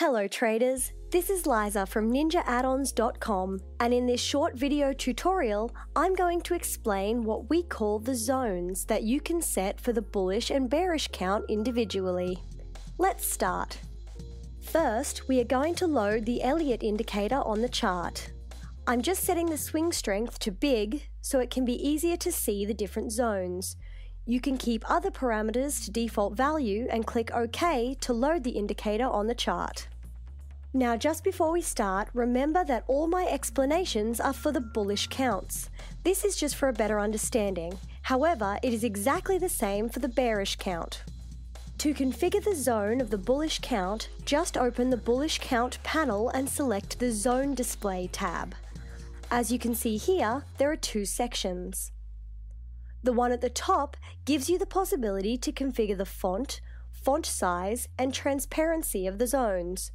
Hello traders, this is Liza from NinjaAddons.com, and in this short video tutorial I'm going to explain what we call the zones that you can set for the bullish and bearish count individually. Let's start. First, we are going to load the Elliott indicator on the chart. I'm just setting the swing strength to big so it can be easier to see the different zones. You can keep other parameters to default value and click OK to load the indicator on the chart. Now, just before we start, remember that all my explanations are for the bullish counts. This is just for a better understanding. However, it is exactly the same for the bearish count. To configure the zone of the bullish count, just open the bullish count panel and select the Zone Display tab. As you can see here, there are two sections. The one at the top gives you the possibility to configure the font size, and transparency of the zones.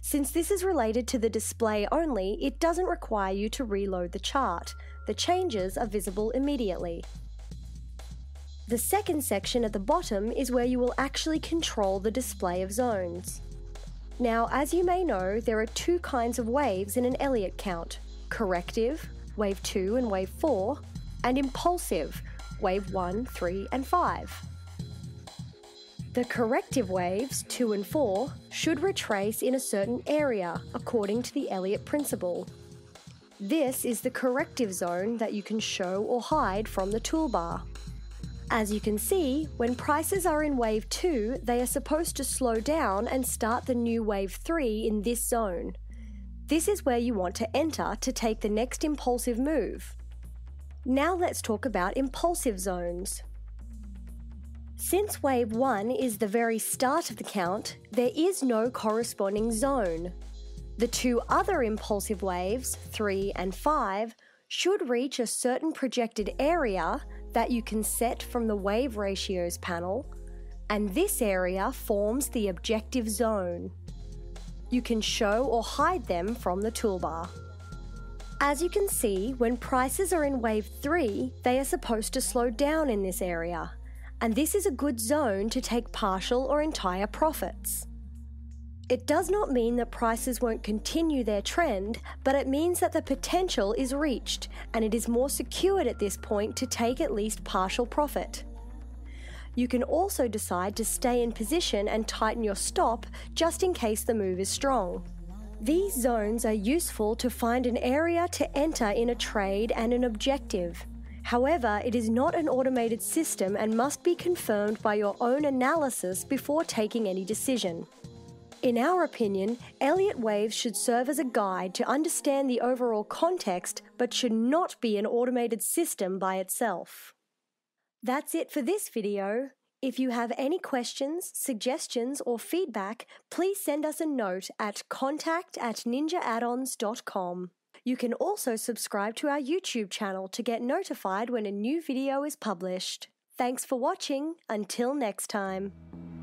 Since this is related to the display only, it doesn't require you to reload the chart. The changes are visible immediately. The second section at the bottom is where you will actually control the display of zones. Now, as you may know, there are two kinds of waves in an Elliott count: corrective, wave 2 and wave 4, and impulsive, wave 1, 3 and 5. The corrective waves 2 and 4 should retrace in a certain area according to the Elliott principle. This is the corrective zone that you can show or hide from the toolbar. As you can see, when prices are in wave 2, they are supposed to slow down and start the new wave 3 in this zone. This is where you want to enter to take the next impulsive move. Now let's talk about impulsive zones. Since wave 1 is the very start of the count, there is no corresponding zone. The two other impulsive waves, 3 and 5, should reach a certain projected area that you can set from the Wave Ratios panel, and this area forms the objective zone. You can show or hide them from the toolbar. As you can see, when prices are in wave 3, they are supposed to slow down in this area, and this is a good zone to take partial or entire profits. It does not mean that prices won't continue their trend, but it means that the potential is reached, and it is more secured at this point to take at least partial profit. You can also decide to stay in position and tighten your stop just in case the move is strong. These zones are useful to find an area to enter in a trade and an objective. However, it is not an automated system and must be confirmed by your own analysis before taking any decision. In our opinion, Elliott Waves should serve as a guide to understand the overall context, but should not be an automated system by itself. That's it for this video. If you have any questions, suggestions or feedback, please send us a note at contact@ninjaaddons.com. You can also subscribe to our YouTube channel to get notified when a new video is published. Thanks for watching. Until next time.